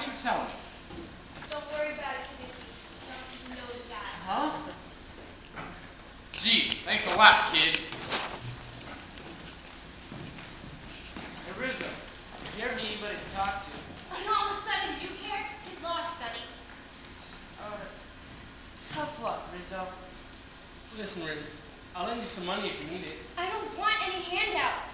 don't you tell me? Don't worry about it, Mickey. Don't know it's bad. Huh? Gee, thanks a lot, kid. Hey, Rizzo, if you ever need anybody to talk to. And all of a sudden, you care? He's lost study. Tough luck, Rizzo. Listen, Riz, I'll lend you some money if you need it. I don't want any handouts.